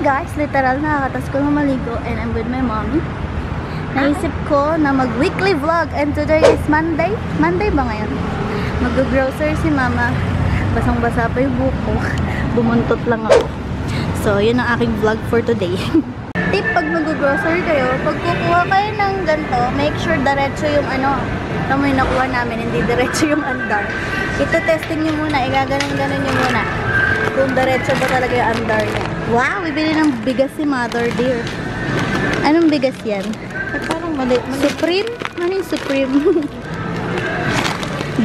guys, literal na nakakatas ko na maligo and I'm with my mommy. Naisip ko na mag weekly vlog and today is Monday. Monday ba ngayon? Mag-grocery si mama. Basang-basa pa yung buko. Bumuntot lang ako. So, yun ang aking vlog for today. Tip, pag mag-grocery kayo, pag kukuha kayo ng ganito, make sure diretso yung ano. Ito mo yung nakuha namin, hindi diretso yung andar. Ito, testing nyo muna. Igaganan-ganan nyo muna. Kung diretso ba talaga yung andar niya. Wow! Ibili ng bigas si Mother Dear. Anong bigas yan? At parang mali. Supreme? Ano yung Supreme?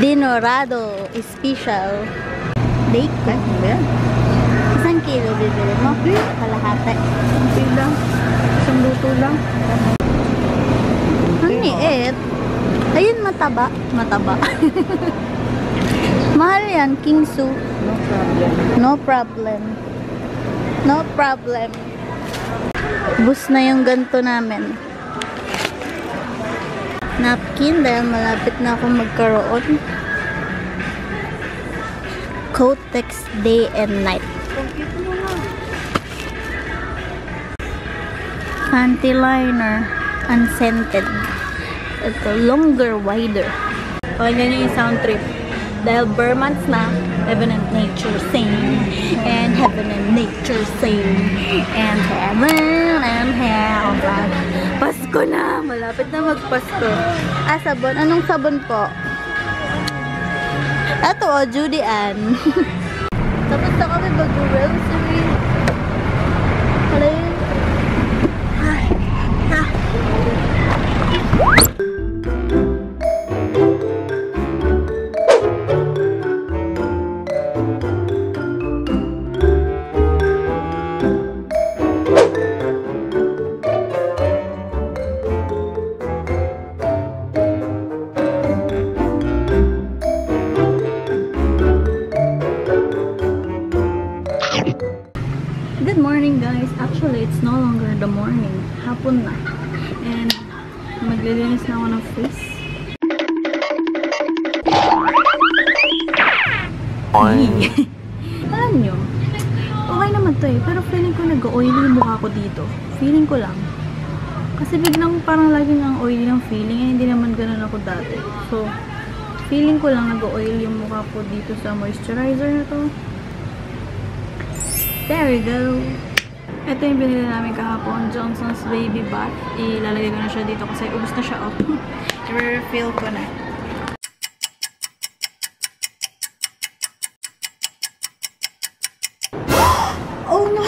Dinorado. Special. Date ba? Ano ba yan? 1 kilo bibili mo. Kalahati. 1 kilo lang. 1 luto lang. Ang niit. Ayun, mataba. Mataba. Mahal yan, King Su. No problem. No problem. No problem. Bus na yung ganto namin. Napkin dahil malapit na ako magkaroon. Kotex day and night. Panty liner. Unscented. Ito, longer, wider. Okay, ganyan yung sound trip. Dahil Burmans na, heaven and nature sing, and heaven and nature sing, and heaven and hell. Pasko na! Malapit na magpasko. Ah, sabon. Anong sabon po? Ito o, Judy Ann. Tapos na kami mag-grocery. Hello? Good morning guys. Actually, it's no longer the morning. Hapon na. And maglilinis na ako ng face. Alam nyo, okay naman to eh. Pero feeling ko nag-oily yung mukha ko dito. Feeling ko lang. Kasi biglang parang laging ang oily ng feeling. Eh, hindi naman ganun ako dati. So, feeling ko lang nag-oily yung mukha ko dito sa moisturizer na to. There we go! Ito yung binili namin kahapon, Johnson's Baby Bath. Ilalagay ko na siya dito kasi ubos na siya. I-refill ko na. Oh no!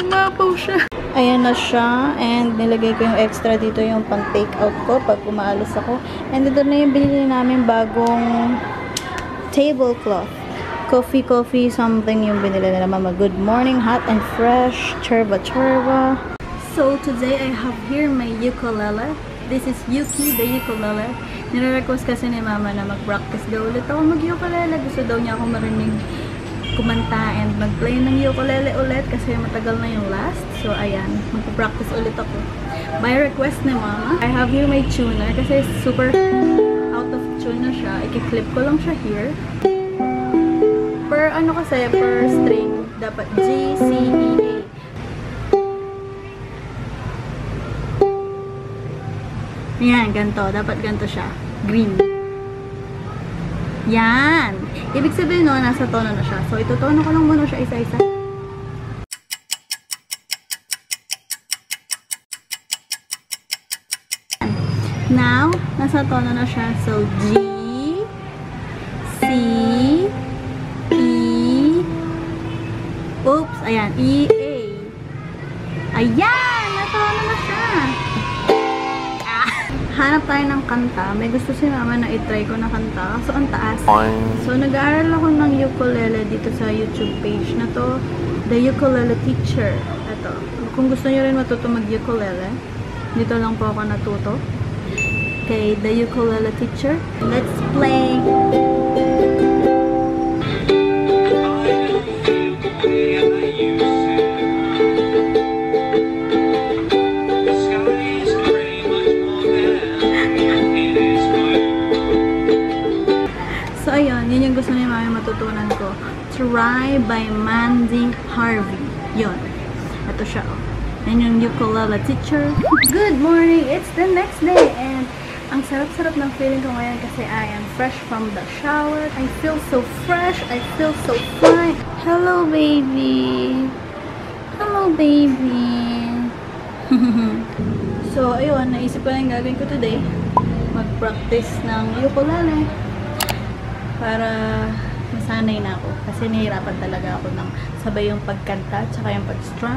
Umapaw siya! Ayan na siya. And nilagay ko yung extra dito, yung pang take out ko pag umaalis ako. And dito na yung binili namin bagong tablecloth. Coffee, something yung binili na mama. Good morning, hot and fresh, chorba. So today I have here my ukulele. This is Yuki, the ukulele. Nire-request kasi ni mama na mag-practice daw ulit ako mag-ukulele. Gusto daw niya akong marinig kumanta and mag-play ng ukulele ulit kasi matagal na yung last. So ayan, mag-practice ulit ako. By request ni mama, I have here my tuner kasi super out of tune na siya. I-clip ko lang siya here. Per ano kasi, per string, dapat G, C, E, A. Ayan, ganito. Dapat ganito siya. Green. Yan. Ibig sabihin no, nasa tono na siya. So, itutono ko lang muna siya isa-isa. Now, nasa tono na siya. So, G, C, oops! Ayan. E, A. Ayan! Natono na siya! Ah. Hanap tayo ng kanta. May gusto si mama na itry ko na kanta. So, ang taas. So, nag-aaral ako ng ukulele dito sa YouTube page na to. The Ukulele Teacher. Ito. Kung gusto nyo rin matuto mag-ukulele, dito lang po ako natuto. Okay, The Ukulele Teacher. Let's play! Try by Mandy Harvey. Yun. Ito siya. Yan yung ukulele teacher. Good morning! It's the next day and ang sarap-sarap ng feeling ko ngayon kasi I am fresh from the shower. I feel so fresh. I feel so fine. Hello, baby. Hello, baby. So, ayun. Naisip ko na yung gagawin ko today. Mag-practice ng ukulele. Para masanay na ako. Kasi nahihirapan talaga ako ng sabay yung pagkanta at saka yung pag-strum.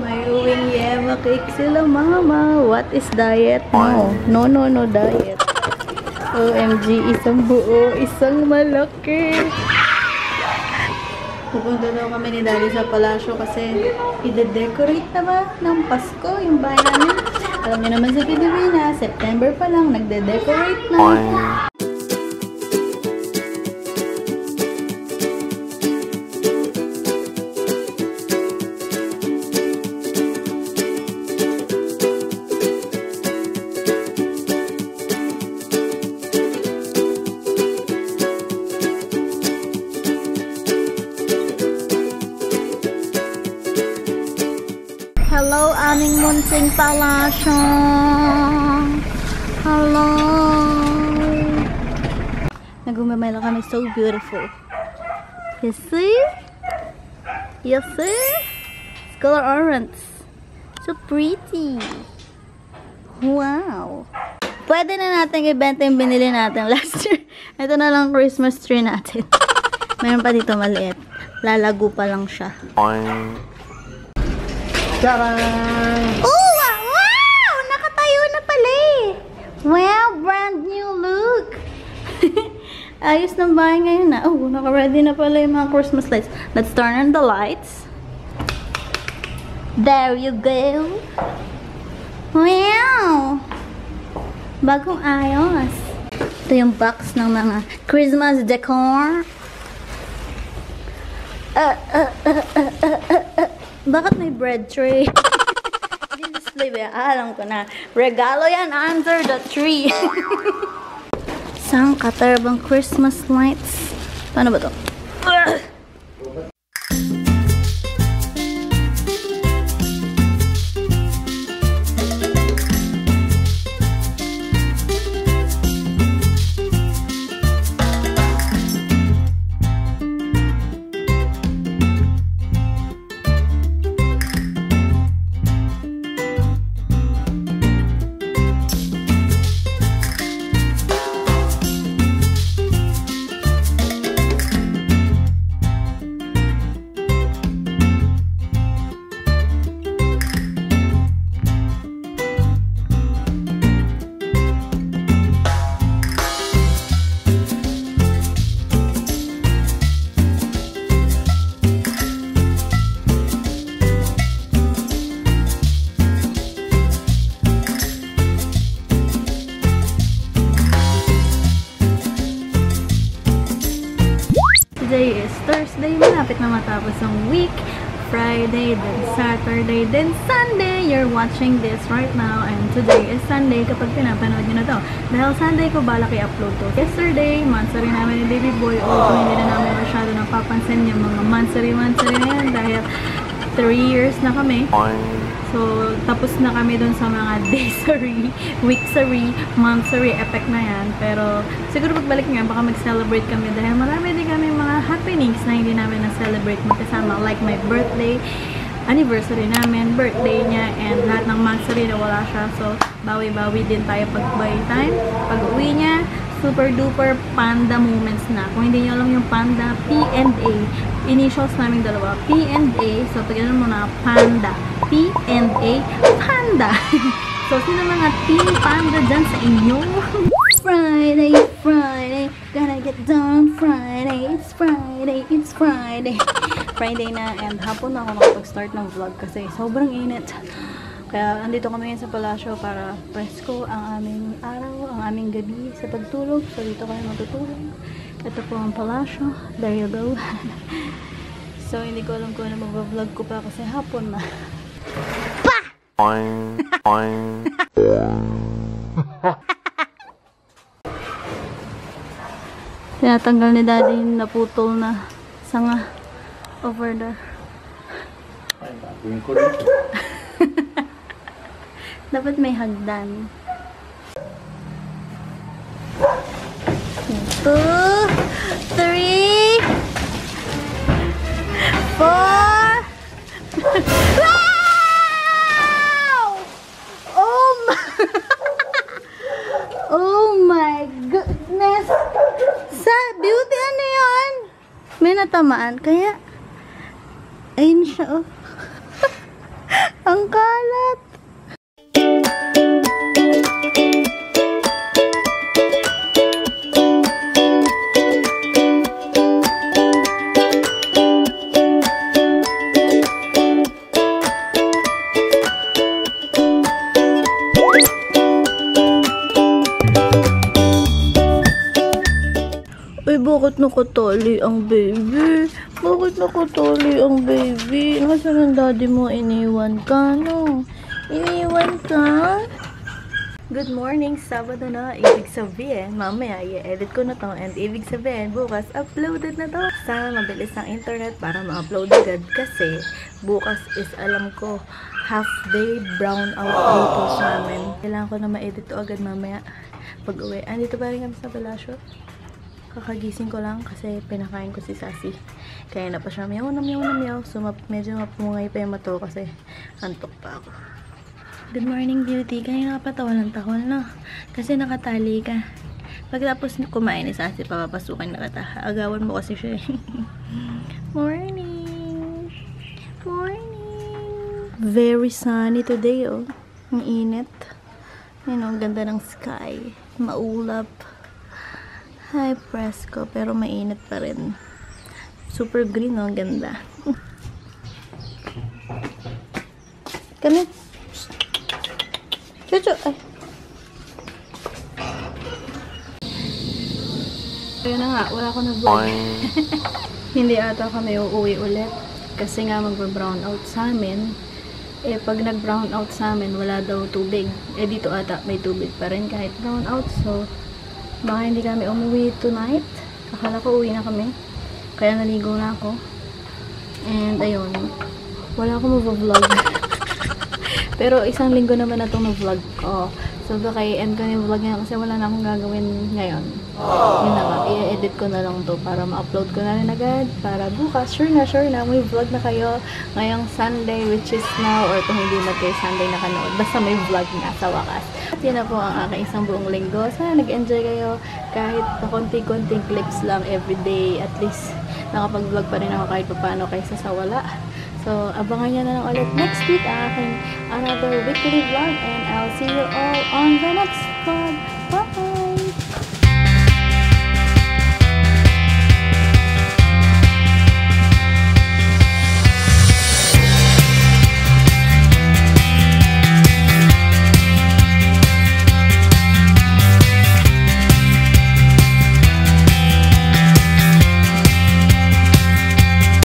May uwing Yeva cake sila, mama. What is diet? No diet. OMG, isang buo, isang malaki. Pupunta daw kami ni Dali sa palasyo kasi ide-decorate na ba ng Pasko yung bahay namin. Alam niyo naman sa Pilipinas, September pa lang, nagde-decorate na. Hello, aming munting palasyo. Hello. Nagumamay lang kami. So beautiful. You see? You see? It's color orange. So pretty. Wow. Pwede na natin ibenta yung binili natin last year. Ito na lang Christmas tree natin. Mayroon pa dito maliit. Lalago pa lang siya. Ta-da! Oh, wow! Nakatayo na pala eh. Wow, brand new look. Ayos na ba ngayon na? Oh, naka-ready na pala yung mga Christmas lights. Let's turn on the lights. There you go. Wow! Bagong ayos. Ito yung box ng mga Christmas decor. Bakit may bread tray? Display ba? Alam ko na. Regalo yan under the tree. Saan katarabang Christmas lights? Paano ba to? Today is Thursday, malapit na matapos ang week. Friday, then Saturday, then Sunday. You're watching this right now and today is Sunday kapag pinapanood nyo na to. Dahil Sunday ko balak i-upload to. Yesterday, mansari namin ni baby boy. Although hindi na namin masyado napapansin yung mga mansari na yan dahil 3 years na kami. So, tapos na kami dun sa mga day-sari, week-sari, month-sari, epic na yan. Pero, siguro pagbalik nga, baka mag-celebrate kami dahil marami din kami mga happenings na hindi namin na-celebrate magkasama. Like my birthday, anniversary namin, birthday niya, and lahat ng month-sari na wala siya. So, bawi-bawi din tayo pag-by time. Pag-uwi niya, super-duper panda moments na. Kung hindi nyo alam yung panda, P&A. Initials namin dalawa, P&A. So, pagyan mo na, panda. P&A, panda. So, sino mga team panda dyan sa inyo? Friday, Friday, gotta get done Friday, it's Friday, it's Friday. Friday na and hapon na ako makapag-start ng vlog kasi sobrang init. Kaya andito kami ngayon sa palasyo para presko ang aming araw, ang aming gabi sa pagtulog. So dito kami matutulog. Ito po ang palasyo. There you go. So hindi ko alam kung ano mag-vlog ko pa kasi hapon na. Pa! Tinatanggal ni Daddy yung naputol na sanga over there. Dapat may hagdan. Two, three, four. Wow! Oh my! Oh my goodness! Sa beauty ano yun? May natamaan kaya? Ayun siya oh. Ang kalat! Bakit nakatali ang baby? Bakit nakatali ang baby? Nasaan ang daddy mo? Iniwan ka, no? Iniwan ka? Good morning! Sabado na. Ibig sabihin, mamaya i-edit ko na to. And ibig sabihin, bukas uploaded na to. Sana mabilis ang internet para ma-upload agad. Kasi bukas is alam ko half day brown out photos namin. Kailangan ko na ma-edit to agad mamaya pag-uwi. Andito pa rin kami sa palasyo. Kakagising ko lang kasi pinakain ko si Sassy. Kaya na pa siya miyaw na miyaw na miyaw. So medyo mapungay pa yung mato kasi antok pa ako. Good morning beauty. Kanina ka pa tawalan-tahol na. Kasi nakatali ka. Pagtapos kumain ni Sassy, papapasukan na kita. Agawan mo kasi siya eh. Morning! Morning! Very sunny today oh. Ang init. Ayun ang ganda ng sky. Maulap. Hi, presko. Pero mainit pa rin. Super green, oh. Ang ganda. Come here. Chuchu. Ay. Ayun na nga. Wala ko na-vlog. Hindi ata kami uuwi ulit. Kasi nga mag-brown out sa amin. Eh, pag nag-brown out sa amin, wala daw tubig. Eh, dito ata may tubig pa rin kahit brown out. So, baka hindi kami umuwi tonight. Akala ko uwi na kami. Kaya naligo na ako. And ayun. Wala akong mag-vlog. Pero isang linggo naman na itong mag-vlog ko. So baka i-end ko yung vlog ngayon kasi wala na akong gagawin ngayon. Yun na nga. I-edit ko na lang to para ma-upload ko na rin agad. Para bukas. Sure na. May vlog na kayo ngayong Sunday which is now. Or kung hindi na kayo Sunday nakanood. Basta may vlog na sa wakas. Yan na po ang aking isang buong linggo. Sana nag-enjoy kayo kahit konti-konting clips lang everyday. At least nakapag-vlog pa rin ako kahit paano kaysa sa wala. So, abangan nyo na lang ulit next week ang aking another weekly vlog. And I'll see you all on the next vlog.